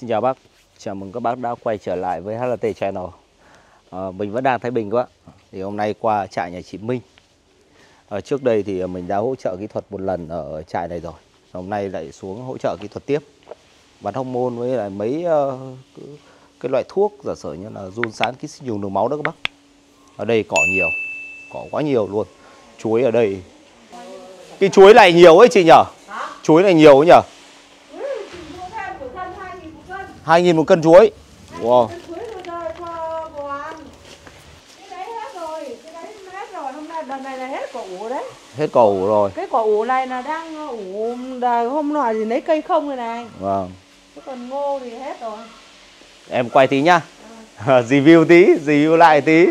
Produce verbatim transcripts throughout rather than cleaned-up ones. Xin chào bác, chào mừng các bác đã quay trở lại với hát lờ tê Channel. à, Mình vẫn đang Thái Bình quá. Thì hôm nay qua trại nhà chị Minh. à, Trước đây thì mình đã hỗ trợ kỹ thuật một lần ở trại này rồi. Hôm nay lại xuống hỗ trợ kỹ thuật tiếp. Bắn hóc môn với lại mấy uh, cái loại thuốc giả sử như là run sán ký sinh trùng đường máu đó các bác. Ở đây cỏ nhiều, cỏ quá nhiều luôn. Chuối ở đây, cái chuối này nhiều ấy chị nhở? Chuối này nhiều ấy nhở? Hai nghìn một cân chuối. Wow. Hết cỏ ủ rồi. Cái cỏ ủ này là đang ủ hôm nọ gì lấy cây không rồi này. Vâng. Wow. Còn ngô thì hết rồi. Em quay tí nhá. À. Review tí, review lại tí.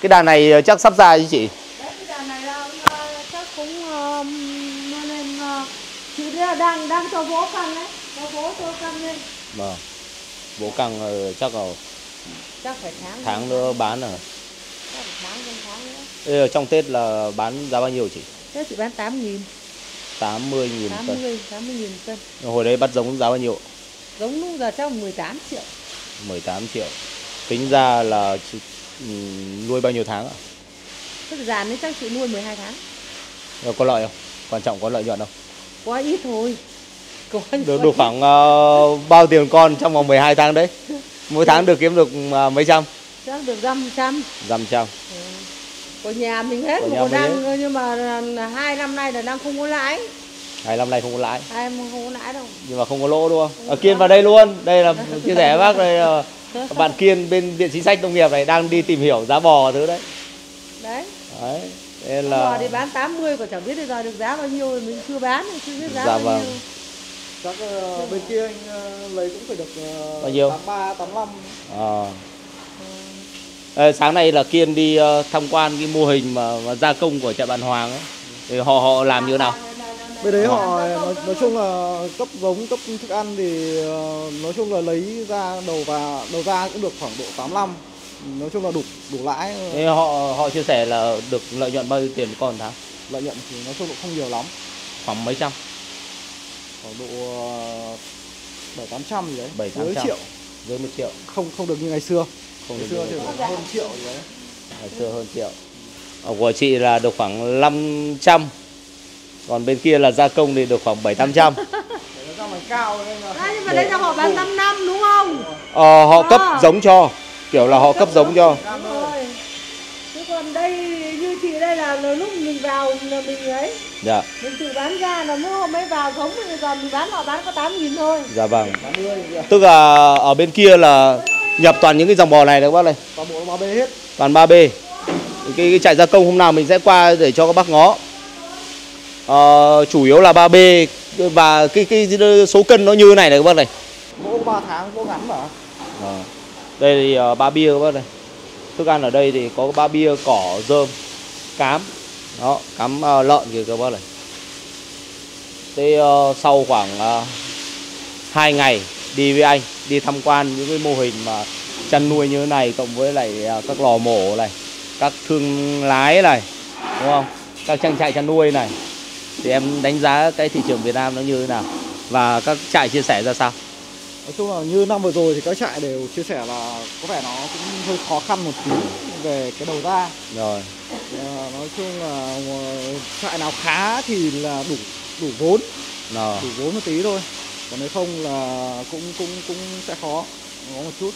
Cái đàn này chắc sắp ra chứ chị? Đấy, cái đàn này là, chắc cũng nên chị đang đang cho vỗ căng đấy, cho vỗ cho căng lên. Vâng. Vỗ căng chắc là chắc phải tháng tháng nữa bán rồi. Ê, trong Tết là bán giá bao nhiêu chị? Tết chị bán tám nghìn. tám mươi nghìn cân. tám mươi nghìn cân. Hồi đấy bắt giống giá bao nhiêu? Giống lúc giờ chắc mười tám triệu. mười tám triệu. Tính ra là chị nuôi bao nhiêu tháng ạ? Tức là đấy chắc chị nuôi mười hai tháng. Rồi có lợi không? Quan trọng có lợi nhuận không? Quá ít thôi. Có được, được khoảng uh, bao tiền con trong vòng mười hai tháng đấy? Mỗi tháng được kiếm được uh, mấy trăm? Chắc được dăm trăm. dăm trăm. Ừ. Của nhà mình hết một năm hết. Nhưng mà hai năm nay là năm không có lãi. Hai năm nay không có lãi. Hai năm không có lãi đâu. Nhưng mà không có lỗ đúng không? À, Kiên vào đây luôn. Đây là chia sẻ bác đây. Bạn Kiên bên Viện Chính sách Nông nghiệp này đang đi tìm hiểu giá bò thứ đấy. Đấy. Đấy. Nên là bò thì bán tám mươi còn chẳng biết bây giờ được giá bao nhiêu, mình chưa bán mình chưa biết giá dạ, bao vâng. nhiêu. Chắc uh, bên kia anh uh, lấy cũng phải được uh, bao nhiêu? tám ba tám lăm. À. À, sáng nay là Kiên đi uh, tham quan cái mô hình mà, mà gia công của trại bạn Hoàng ấy. Thì họ họ làm như thế nào? Bên đấy họ nói, nói chung là cấp giống, cấp thức ăn thì uh, nói chung là lấy ra đầu và đầu ra cũng được khoảng độ tám mươi lăm. Nói chung là đủ đủ lãi. Thế họ họ chia sẻ là được lợi nhuận bao nhiêu tiền con tháng? Lợi nhuận thì nói chung là không nhiều lắm. Khoảng mấy trăm? Khoảng độ bảy tám trăm gì đấy. bảy tám trăm. Dưới triệu. Dưới một triệu. Không không được như ngày xưa. Không xưa thì hơn triệu đấy. Hồi xưa hơn triệu. Ở của chị là được khoảng năm trăm. Còn bên kia là gia công thì được khoảng bảy tám trăm. Cao nên là... à, nhưng mà đấy là họ bán năm năm đúng không? Ờ, họ à. cấp giống cho. Kiểu là họ cấp, cấp giống cho. Chứ còn đây như chị đây là lúc mình vào là mình ấy. Dạ. Mình tự bán ra là mua mới vào giống thì giờ mình bán họ bán có tám nghìn thôi. Dạ vâng. Tức là ở bên kia là nhập toàn những cái dòng bò này đấy các bác này. Toàn bộ ba bê hết. Toàn ba bê. Cái, cái trại gia công hôm nào mình sẽ qua để cho các bác ngó. Ờ, chủ yếu là ba bê và cái, cái số cân nó như này này các bác này. Mỗi ba tháng có gắn mà. À. Đây thì uh, ba bia các bác này. Thức ăn ở đây thì có ba bia, cỏ, rơm, cám. Đó, cám uh, lợn kìa các bác này. Thế uh, sau khoảng uh, hai ngày đi với anh đi tham quan những cái mô hình mà chăn nuôi như thế này, cộng với lại các lò mổ này, các thương lái này, đúng không? Các trang trại chăn nuôi này, thì em đánh giá cái thị trường Việt Nam nó như thế nào và các trại chia sẻ ra sao? Nói chung là như năm vừa rồi thì các trại đều chia sẻ là có vẻ nó cũng hơi khó khăn một tí về cái đầu ra. Rồi. Nói chung là trại nào khá thì là đủ đủ vốn, rồi. đủ vốn một tí thôi. Còn nếu không là cũng cũng cũng sẽ khó, khó một chút.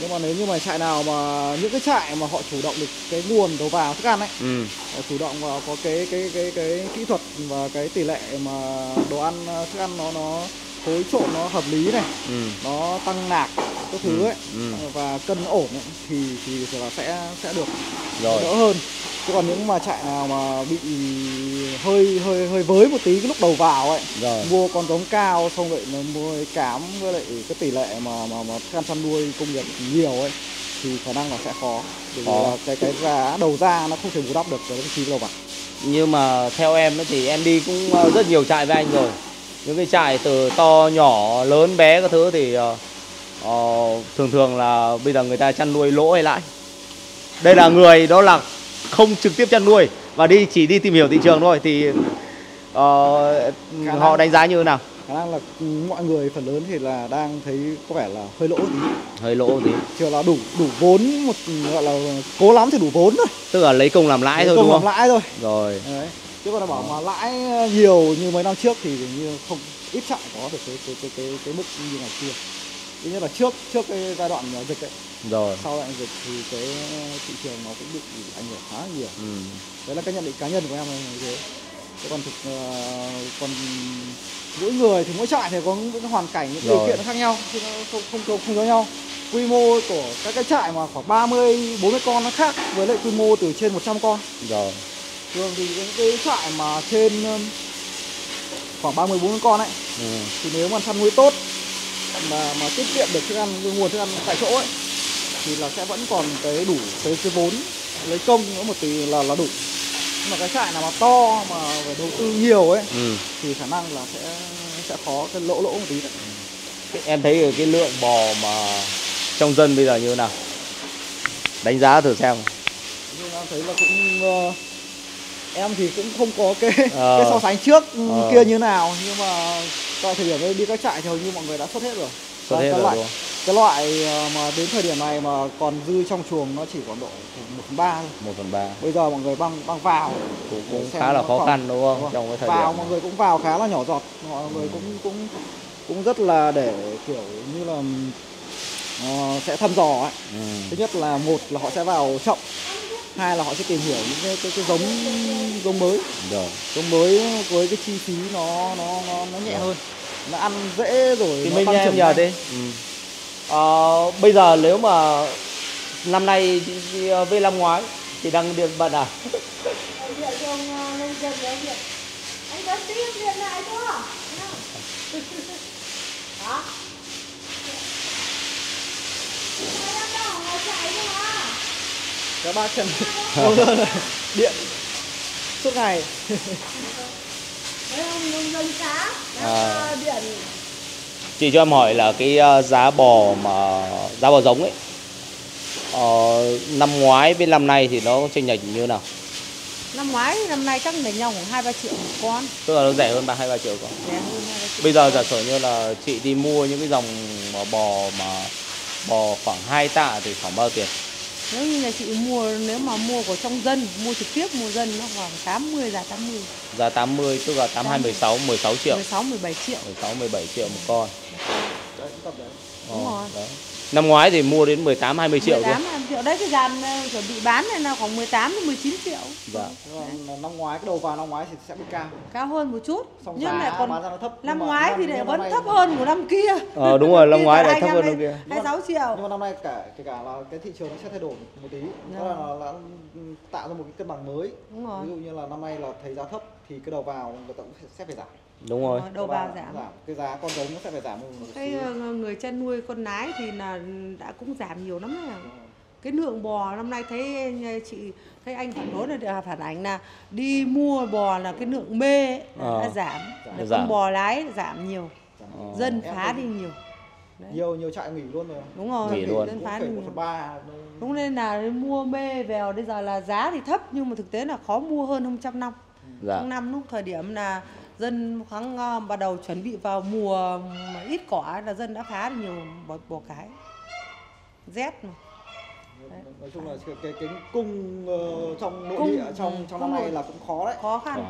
Nhưng mà nếu như mà trại nào mà những cái trại mà họ chủ động được cái nguồn đầu vào thức ăn ấy, ừ. họ chủ động và có cái, cái cái cái cái kỹ thuật và cái tỷ lệ mà đồ ăn thức ăn nó nó phối trộn nó hợp lý này, ừ. nó tăng nạc các thứ ừ. ấy ừ. và cân ổn ấy, thì thì là sẽ sẽ được Rồi. đỡ hơn. Chứ còn những mà trại nào mà bị hơi hơi hơi với một tí cái lúc đầu vào ấy, rồi. mua con giống cao xong rồi mua cám với lại cái tỷ lệ mà mà mà thức ăn chăn nuôi công nghiệp nhiều ấy thì khả năng là sẽ khó. Bởi vì là cái cái giá đầu ra nó không thể bù đắp được cái chi đâu mà. Nhưng mà theo em thì em đi cũng rất nhiều trại với anh rồi. Những cái trại từ to nhỏ lớn bé các thứ thì uh, uh, thường thường là bây giờ người ta chăn nuôi lỗ hay lãi. Đây là người đó là không trực tiếp chăn nuôi và đi chỉ đi tìm hiểu thị trường thôi thì uh, họ đánh giá như thế nào? khả năng là mọi người phần lớn thì là đang thấy có vẻ là hơi lỗ tí, hơi lỗ tí, chưa là đủ đủ vốn, một gọi là cố lắm thì đủ vốn thôi, tức là lấy công làm lãi thôi, đúng không? Lãi thôi. Rồi. Đấy. Chứ còn là bảo mà lãi nhiều như mấy năm trước thì như không, ít trại có được cái cái cái cái, cái mức như ngày kia. Ít nhất là trước trước cái giai đoạn dịch ấy. Rồi. Sau lại dịch thì cái thị trường nó cũng bị ảnh hưởng khá nhiều. Ừ. Đấy là cái nhận định cá nhân của em như thế. Thế còn thực còn mỗi người thì mỗi trại thì có những hoàn cảnh, những điều kiện nó khác nhau, chứ nó không không không, không giống nhau. Quy mô của các cái trại mà khoảng ba mươi bốn mươi con nó khác với lại quy mô từ trên một trăm con. Rồi. Thường thì những cái trại mà trên khoảng ba mươi bốn mươi con ấy, ừ. thì nếu mà chăn nuôi tốt mà mà tiết kiệm được thức ăn, nguồn thức ăn tại chỗ ấy, thì là sẽ vẫn còn cái đủ cái, cái vốn lấy công nữa một tí là là đủ. Nhưng mà cái trại nào mà to mà phải đầu tư nhiều ấy, ừ. thì khả năng là sẽ sẽ khó, cái lỗ lỗ một tí đấy. Em thấy cái lượng bò mà trong dân bây giờ như thế nào, đánh giá thử xem. Nhưng em thấy là cũng uh, em thì cũng không có cái, ờ. cái so sánh trước ờ. kia như nào, nhưng mà tại thời điểm đi các trại thì hầu như mọi người đã xuất hết rồi. Xuất hết cái, rồi loại, đúng. Cái loại mà đến thời điểm này mà còn dư trong chuồng nó chỉ còn độ một phần ba thôi. một phần ba. Bây giờ mọi người băng băng vào cũng, cũng khá là khó khăn, đúng không? Đúng không? Trong cái thời vào điểm mọi người cũng vào khá là nhỏ giọt, mọi người ừ. cũng cũng cũng rất là để kiểu như là uh, sẽ thăm dò ấy. Ừ. Thứ nhất là một là họ sẽ vào chậm, hai là họ sẽ tìm hiểu những cái, cái, cái giống giống mới. Được. Giống mới với cái chi phí nó nó nó, nó nhẹ Được. hơn, nó ăn dễ rồi. Thì mình em nhờ đi. Ừ. À, bây giờ nếu mà năm nay với năm ngoái thì đang điện bận à? Các bác xem điện suốt ngày. À, chị cho em hỏi là cái giá bò mà giá bò giống ấy, ờ, năm ngoái với năm nay thì nó chênh lệch như thế nào? Năm ngoái năm nay chắc đánh nhau khoảng hai ba triệu con. Tức là nó rẻ hơn ba hai ba triệu con. Rẻ hơn hai ba triệu. Bây giờ giả sử như là chị đi mua những cái dòng bò mà bò khoảng hai tạ thì khoảng bao tiền? Nếu như là chị mua, nếu mà mua của trong dân, mua trực tiếp mua dân nó khoảng tám mươi, giá tám mươi. Giá tám mươi tức là tám, hai, mười sáu, mười sáu triệu. mười sáu, mười bảy triệu. mười sáu, mười bảy triệu một con. Đấy, tập đấy. Đúng rồi. Đấy. Năm ngoái thì mua đến mười tám, hai mươi triệu luôn. mười tám, hai mươi triệu đấy, cái dàn chuẩn bị bán này là khoảng mười tám, mười chín triệu. Dạ. Năm ngoái cái đầu vào năm ngoái thì sẽ bị cao. Cao hơn một chút. Xong nhưng lại còn thấp. Năm ngoái thì lại vẫn thấp hơn của năm kia. Ờ đúng rồi, năm ngoái lại thấp hơn năm kia. hai mươi sáu triệu. Nhưng mà năm nay cả kể cả là cái thị trường nó sẽ thay đổi một tí. Đó là, là tạo ra một cái cân bằng mới. Đúng rồi. Ví dụ như là năm nay là thấy giá thấp thì cái đầu vào người ta cũng sẽ phải giảm. Đúng rồi. Đầu vào giảm. giảm. Cái giá con giống nó sẽ phải giảm. Cái người chăn nuôi con nái thì là đã cũng giảm nhiều lắm rồi. Cái lượng bò năm nay thấy chị thấy anh phản đối là phản ánh là đi mua bò là cái lượng mê ấy, à, đã giảm, giảm. Con bò lái giảm nhiều, giảm. À. Dân phá đi nhiều. Đấy. Nhiều nhiều trại nghỉ luôn rồi. Đúng rồi, nghỉ luôn. Dân phá đi nhiều. Đúng nên là mua mê vào bây giờ là giá thì thấp nhưng mà thực tế là khó mua hơn hôm trăm năm. Dạ. Hôm năm lúc thời điểm là dân tháng bắt đầu chuẩn bị vào mùa ít cỏ là dân đã phá được nhiều bò, bò cái rét mà. Đấy. Nói chung là cái cái cung uh, trong nội địa trong trong năm nay là cũng khó đấy, khó khăn.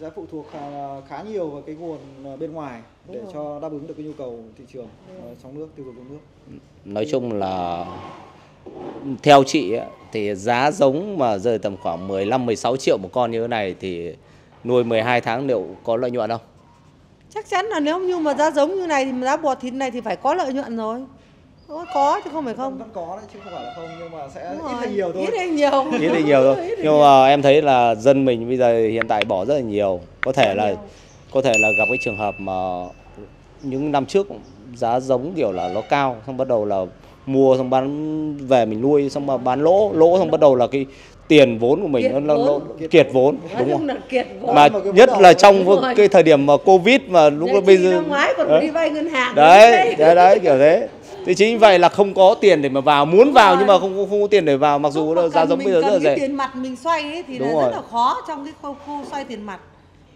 Giá ừ. phụ thuộc khá, khá nhiều vào cái nguồn bên ngoài đúng để rồi. Cho đáp ứng được cái nhu cầu thị trường ừ. trong nước, tiêu dùng trong nước. Nói chung là theo chị ấy, thì giá giống mà rơi tầm khoảng mười lăm mười sáu triệu một con như thế này thì nuôi mười hai tháng liệu có lợi nhuận không? Chắc chắn là nếu như mà giá giống như này thì giá bò thịt này thì phải có lợi nhuận rồi. Có chứ không phải không? Vẫn có đấy chứ không phải là không, nhưng mà sẽ ít hay nhiều thôi. Ít hay nhiều. Ít hay nhiều thôi. Nhưng mà em thấy là dân mình bây giờ hiện tại bỏ rất là nhiều. Có thể là có thể là gặp cái trường hợp mà những năm trước giá giống kiểu là nó cao, xong bắt đầu là mua xong bán về mình nuôi xong mà bán lỗ, lỗ xong bắt đầu là cái tiền vốn của mình kiệt nó, vốn. nó kiệt vốn đúng không? Kiệt vốn. Mà, mà nhất là trong cái rồi. Thời điểm mà Covid mà lúc bây giờ năm ngoái còn đấy. Đi vay ngân hàng đấy, đấy đấy đấy kiểu thế. Thế chính vậy là không có tiền để mà vào, muốn đúng vào rồi. Nhưng mà không, không không có tiền để vào, mặc dù giá giống bây giờ rất là rẻ. Tiền mặt mình xoay ấy thì đúng là rồi. Rất là khó trong cái khâu xoay tiền mặt.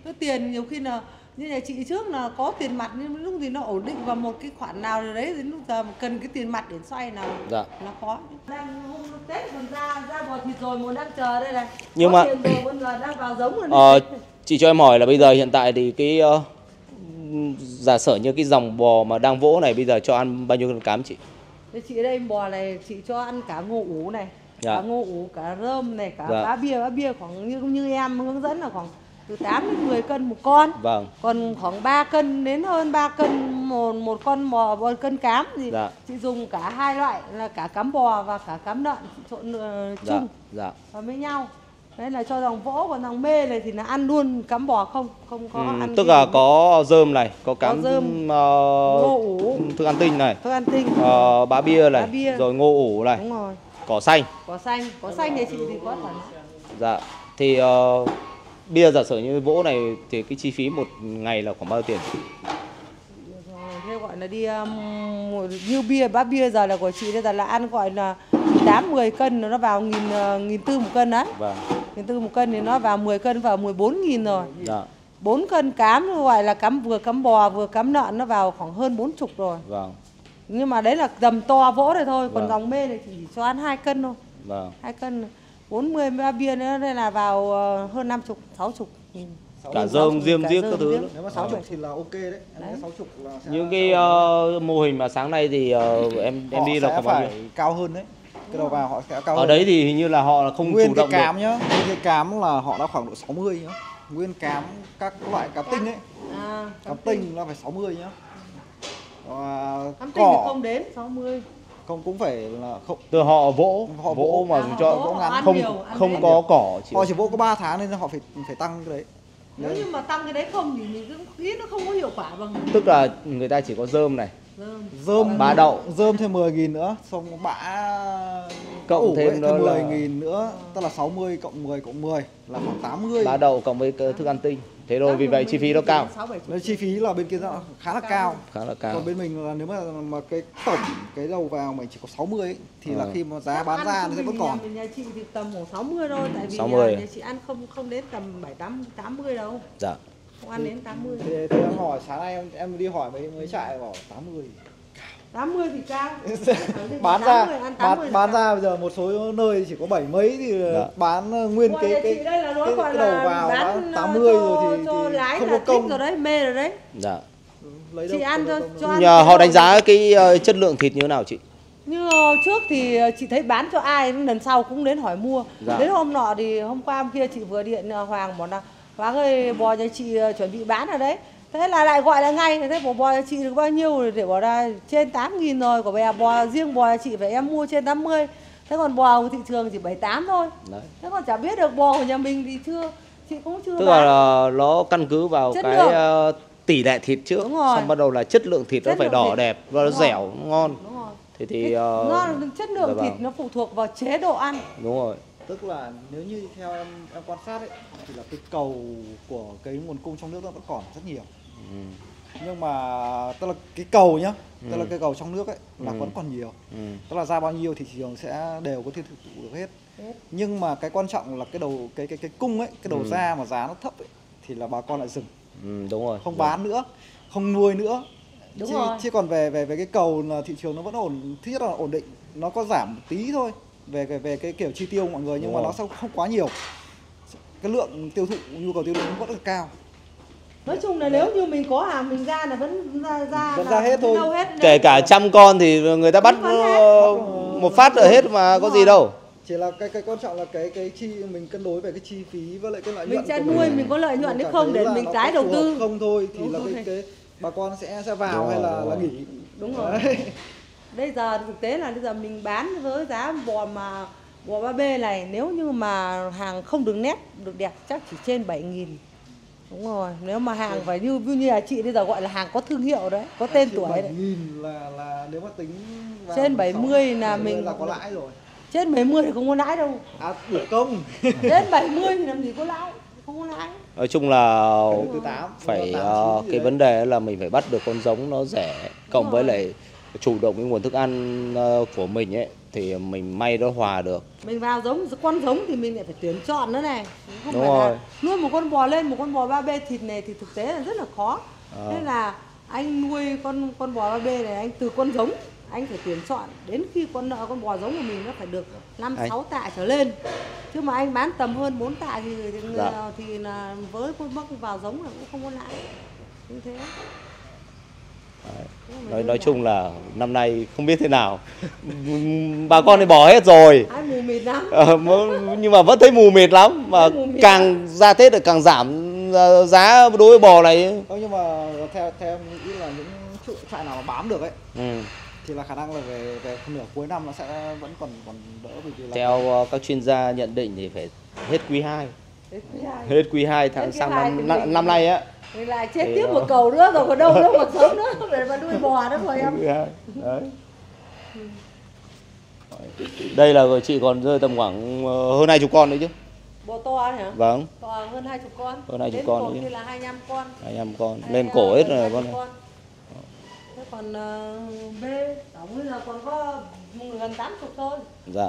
Cái tiền nhiều khi là Như nhà chị trước là có tiền mặt nhưng lúc thì nó ổn định vào một cái khoản nào rồi đấy, đến lúc giờ mà cần cái tiền mặt để xoay nào dạ. Nó có. Đang hôm Tết còn ra, ra bò thịt rồi, muốn đang chờ đây này. Nhưng có mà tiền rồi, bây giờ đang vào giống rồi. Ờ, chị cho em hỏi là bây giờ hiện tại thì cái uh, giả sử như cái dòng bò mà đang vỗ này bây giờ cho ăn bao nhiêu con cám chị? Chị đây bò này chị cho ăn cả ngô ủ này, dạ. Cả ngô ủ, cả rơm này, cả dạ. bá bia, bá bia khoảng như cũng như em hướng dẫn là khoảng từ tám đến mười cân một con. Vâng. Còn khoảng ba cân đến hơn ba cân một một con bò, một cân cám thì dạ. Chị dùng cả hai loại là cả cám bò và cả cám lợn trộn uh, chung dạ. Dạ. với nhau. Đấy là cho dòng vỗ, còn dòng mê này thì là ăn luôn cám bò không, không có ừ, ăn. Tức là có dơm này, có cám có dơm, uh, ngô ủ, thức ăn tinh này, thức ăn tinh, uh, bá bia này, bá bia. Rồi ngô ủ này, đúng rồi. Cỏ xanh. Cỏ xanh, cỏ xanh này chị thì có thoải mái. Dạ, thì uh, bia giả sử như vỗ này thì cái chi phí một ngày là khoảng bao nhiêu tiền? Thế gọi là đi um, như bia, bá bia giờ là của chị đây giờ là ăn gọi là tám mười cân nó vào nghìn nghìn tư một cân đấy. Vâng. Nghìn tư một cân thì nó vào mười cân vào mười bốn nghìn rồi. Dạ. bốn cân cám gọi là cám vừa cám bò vừa cám lợn nó vào khoảng hơn bốn mươi rồi. Vâng. Nhưng mà đấy là dầm to vỗ này thôi, còn vâng. dòng mê này chỉ cho ăn hai cân thôi. Vâng. hai cân bốn mươi bá bia nữa đây là vào hơn năm mươi sáu mươi. Cả dơm, diêm, diếc các thứ. Nếu mà sáu chục thì là ok đấy. Em sáu mươi là sẽ những cái uh, mô hình mà sáng nay thì uh, em em đi là có phải cao hơn đấy. Cái đầu vào họ sẽ cao ở hơn. Đấy thì hình như là họ không nguyên chủ động cái cám được. Nhá. Nguyên cái cám là họ đã khoảng độ sáu mươi nhá. Nguyên cám các loại cám tinh ấy. À, cám tinh là phải sáu mươi nhá. Và cám tinh thì không đến sáu mươi. Không cũng phải là không từ họ vỗ họ vỗ, vỗ mà à, cho vỗ ngắn không nhiều, không có cỏ chỉ. Họ chỉ vỗ có ba tháng nên họ phải phải tăng cái đấy. Nếu đấy. Như mà tăng cái đấy không thì mình cứ ít nó không có hiệu quả bằng. Tức là người ta chỉ có dơm này. Dơm bã đậu, dơm thêm mười nghìn nữa, xong bã cộng thêm, ấy, thêm mười nghìn là... nữa, tức là sáu mươi cộng mười cộng mười là khoảng tám mươi. Bã đậu cộng với thức ăn tinh. Thế rồi vì vậy chi phí nó cao. Nên chi phí là bên kia nó khá là cao. Khá là cao. Còn bên mình là nếu mà mà cái tổng cái đầu vào mình chỉ có sáu mươi ấy, thì à. Là khi mà giá bán ăn ra nó sẽ vẫn còn. Nhà, nhà chị thì tầm khoảng sáu mươi thôi, tại vì nhà, nhà chị ăn không không đến tầm bảy tám mươi đâu. Dạ. Không ăn đến tám mươi. Thế, thế em hỏi sáng nay em em đi hỏi mấy mấy trại bảo tám mươi. tám mươi thì cao. Bán ra bán, bán ra bây giờ một số nơi chỉ có bảy mấy thì dạ. bán nguyên cái cái, đây là cái, cái đầu vào bán tám mươi cho, rồi thì, thì lái không có công rồi đấy, mê rồi đấy. Dạ. Lấy chị đâu, ăn cho, cho ăn nhờ họ đánh giá cái uh, chất lượng thịt như thế nào chị? Như trước thì chị thấy bán cho ai lần sau cũng đến hỏi mua. Dạ. Đến hôm nọ thì hôm qua hôm kia chị vừa điện Hoàng bảo là Hoàng ơi bò nhà chị chuẩn bị bán rồi đấy. Thế là lại gọi là ngay, thế bò bò chị được bao nhiêu để bỏ ra trên tám nghìn rồi, của bè bò riêng bò chị phải em mua trên tám mươi. Thế còn bò của thị trường chỉ bảy tám thôi. Đấy. Thế còn chả biết được bò của nhà mình thì chưa, chị cũng chưa tức bán. Tức là nó căn cứ vào chất cái uh, tỷ lệ thịt trước, xong bắt đầu là chất lượng thịt chất nó phải đỏ thịt. Đẹp, và nó dẻo, nó ngon. Đúng rồi. Thì, thì, uh, ngon, chất lượng thịt nó phụ thuộc vào chế độ ăn. Đúng rồi. Tức là nếu như theo em, em quan sát ấy, thì là cái cầu của cái nguồn cung trong nước nó vẫn còn rất nhiều. Ừ. Nhưng mà tức là cái cầu nhá, ừ. tức là cái cầu trong nước ấy là ừ. vẫn còn nhiều. Ừ. Tức là ra bao nhiêu thị trường sẽ đều có thể tiêu thụ được hết. hết. Nhưng mà cái quan trọng là cái đầu cái cái cái cung ấy, cái đầu ừ. ra mà giá nó thấp ấy, thì là bà con lại dừng. Ừ, đúng rồi. Không đúng. Bán nữa, không nuôi nữa. Đúng chứ, rồi. Chứ còn về về về cái cầu là thị trường nó vẫn ổn, thứ nhất là ổn định, nó có giảm một tí thôi về về, về cái kiểu chi tiêu mọi người nhưng đúng mà rồi. Nó sẽ không quá nhiều. Cái lượng tiêu thụ nhu cầu tiêu thụ vẫn rất cao. Nói chung là nếu như mình có hàng mình ra là vẫn ra, ra, vẫn là ra hết thôi hết. Kể cả trăm con thì người ta bắt một phát rồi hết mà có gì đâu. Chỉ là cái cái quan trọng là cái cái chi mình cân đối về cái chi phí với lại cái lợi nhuận. Mình chăn nuôi mình, mình có lợi nhuận hay không để mình tái đầu tư. Không thôi thì đúng là cái, cái bà con sẽ sẽ vào đúng hay là, là nghỉ. Đúng rồi. Đấy. Bây giờ thực tế là bây giờ mình bán với giá bò mà bò ba bê này nếu như mà hàng không được nét được đẹp chắc chỉ trên bảy nghìn. Đúng rồi, nếu mà hàng phải như như là chị bây giờ gọi là hàng có thương hiệu đấy, có tên trên tuổi đấy. bảy nghìn là là nếu mà tính vào trên bảy mươi là mình là có lãi rồi. Trên bảy mươi thì không có lãi đâu. À được không? Trên bảy mươi thì làm gì có lãi, không có lãi. Nói chung là phải uh, cái vấn đề là mình phải bắt được con giống nó rẻ cộng với lại chủ động cái nguồn thức ăn uh, của mình ấy thì mình may nó hòa được. Mình vào giống con giống thì mình lại phải tuyển chọn nữa này. Không Đúng phải rồi. Là nuôi một con bò lên, một con bò ba bê thịt này thì thực tế là rất là khó. À. Nên là anh nuôi con con bò ba bê này, anh từ con giống anh phải tuyển chọn đến khi con nợ con bò giống của mình nó phải được năm sáu tạ trở lên. Chứ mà anh bán tầm hơn bốn tạ thì thì, dạ. thì là với con mắc vào giống là cũng không có lãi. Như thế. Nói, nói chung là năm nay không biết thế nào, bà con thì bỏ hết rồi. Ai mù mịt lắm. Ờ, nhưng mà vẫn thấy mù mịt lắm, mà mịt càng lắm. Ra Tết càng giảm giá đối với bò này. Không, nhưng mà theo theo em nghĩ là những trụ trại nào mà bám được ấy, ừ. thì là khả năng là về về nửa cuối năm nó sẽ vẫn còn còn đỡ. Vì là theo là... các chuyên gia nhận định thì phải hết quý hai, hết quý hai tháng sang năm năm, năm nay á. Mình lại chết tiếp một cầu nữa rồi, còn đâu nữa còn sống nữa, để mà nuôi bò nữa rồi em. Đấy. Đây là chị còn rơi tầm khoảng hơn hai chục con đấy chứ. Bò to hả? Vâng. To hơn hai chục con. Hơn hai chục con. Lên cổ thì là hai mươi lăm con. hai mươi lăm con. Lên cổ hết rồi con này. Thế còn uh, B tổng là còn có gần tám mươi thôi. Dạ.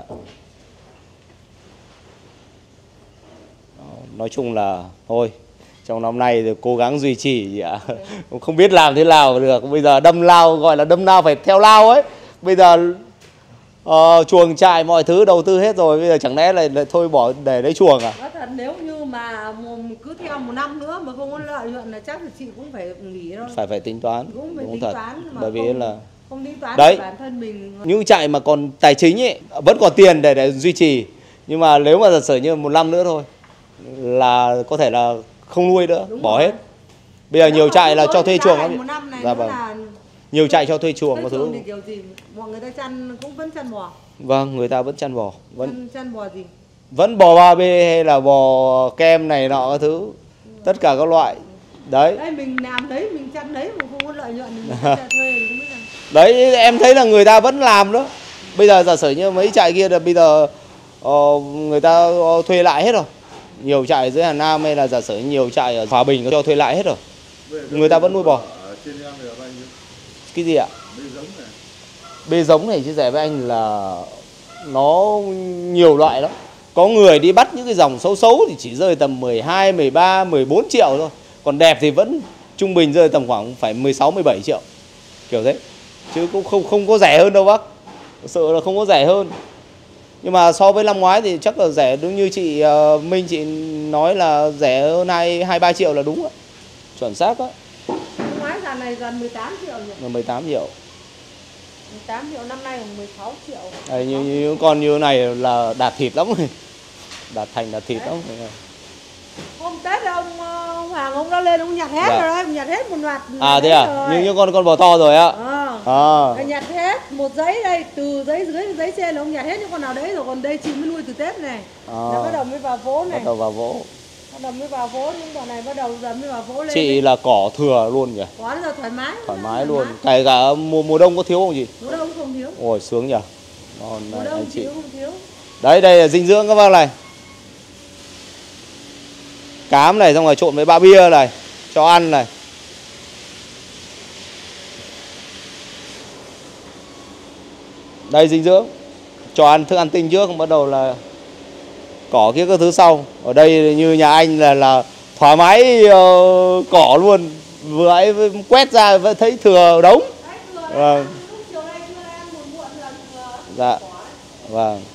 Nói chung là thôi. Trong năm nay thì cố gắng duy trì, à? ừ. Không biết làm thế nào được. Bây giờ đâm lao, gọi là đâm lao phải theo lao ấy. Bây giờ uh, chuồng trại mọi thứ đầu tư hết rồi, bây giờ chẳng lẽ lại, lại thôi bỏ để đấy chuồng à? Nói thật, nếu như mà cứ theo một năm nữa mà không có lợi nhuận là chắc là chị cũng phải nghỉ thôi. Phải phải tính toán. Cũng phải tính thật. toán mà bởi vì không, là không tính toán đấy. Bản thân mình. Những trại mà còn tài chính ấy, vẫn còn tiền để, để duy trì. Nhưng mà nếu mà giả sử như một năm nữa thôi là có thể là không nuôi nữa, Đúng bỏ rồi. hết. Bây giờ Nếu nhiều trại là cho thuê chuồng lắm. Dạ vâng. Là... Nhiều trại cho thuê chuồng có thứ. Điều gì? Mọi người ta chăn cũng vẫn chăn bò. Vâng, người ta vẫn chăn bò. Vẫn chăn, chăn bò gì? Vẫn bò ba bê hay là bò kem này nọ các thứ. Ừ. Tất cả các loại. Đấy. Đấy, mình làm đấy, mình chăn đấy mà không có lợi nhuận thì mình sẽ thuê thì mới làm. Đấy, em thấy là người ta vẫn làm đó. Bây giờ giả sử như mấy trại kia là bây giờ uh, người ta uh, thuê lại hết rồi. Nhiều trại dưới Hà Nam hay là giả sử nhiều trại ở Hòa Bình cho thuê lại hết rồi. Người ta vẫn nuôi bò. Cái gì ạ? Bê giống này chia sẻ với anh là nó nhiều loại lắm. Có người đi bắt những cái dòng xấu xấu thì chỉ rơi tầm mười hai, mười ba, mười bốn triệu thôi. Còn đẹp thì vẫn trung bình rơi tầm khoảng phải mười sáu, mười bảy triệu. Kiểu thế. Chứ cũng không không có rẻ hơn đâu bác. Thật sự là không có rẻ hơn. Nhưng mà so với năm ngoái thì chắc là rẻ, đúng như chị uh, Minh chị nói là rẻ hơn hai ba triệu là đúng ạ. Chuẩn xác á. Năm ngoái dàn này dàn mười tám triệu nhỉ? Gần mười tám triệu. mười tám triệu, năm nay là mười sáu triệu. Đấy, như, như con như này là đạt thịt lắm rồi. Đạt thành đạt thịt đấy. lắm rồi. Hôm Tết ông, ông Hoàng ông đã lên ông nhặt hết dạ. rồi đấy, ông nhặt hết một loạt. À thế à? Rồi. Như những con con bò to rồi ạ. À. À. Nhặt hết một giấy đây, từ giấy dưới giấy trên là ông nhặt hết những con nào đấy rồi, còn đây chị mới nuôi từ Tết này. À. Là bắt đầu mới vào vỗ này. Bắt đầu vào vỗ. Bắt đầu mới vào vỗ, những con này bắt đầu dần mới vào vỗ lên. Chị đấy. Là cỏ thừa luôn nhỉ? Có giờ thoải mái. Thoải mái thoải luôn. Kể cả mùa mùa đông có thiếu không chị? Mùa đông không thiếu. Ôi sướng nhỉ. Còn mùa này, đông chị. thiếu không thiếu. Đấy, đây là dinh dưỡng các bác này. Cám này xong rồi trộn với ba bia này, cho ăn này. Đây dinh dưỡng, cho ăn thức ăn tinh trước, bắt đầu là cỏ kia các thứ sau. Ở đây như nhà anh là là thoải mái uh, cỏ luôn, vừa ấy quét ra vẫn thấy thừa đống. Đấy, thừa à. Đấy, lúc chiều nay chưa ăn, muộn muộn là thừa. Dạ, vâng.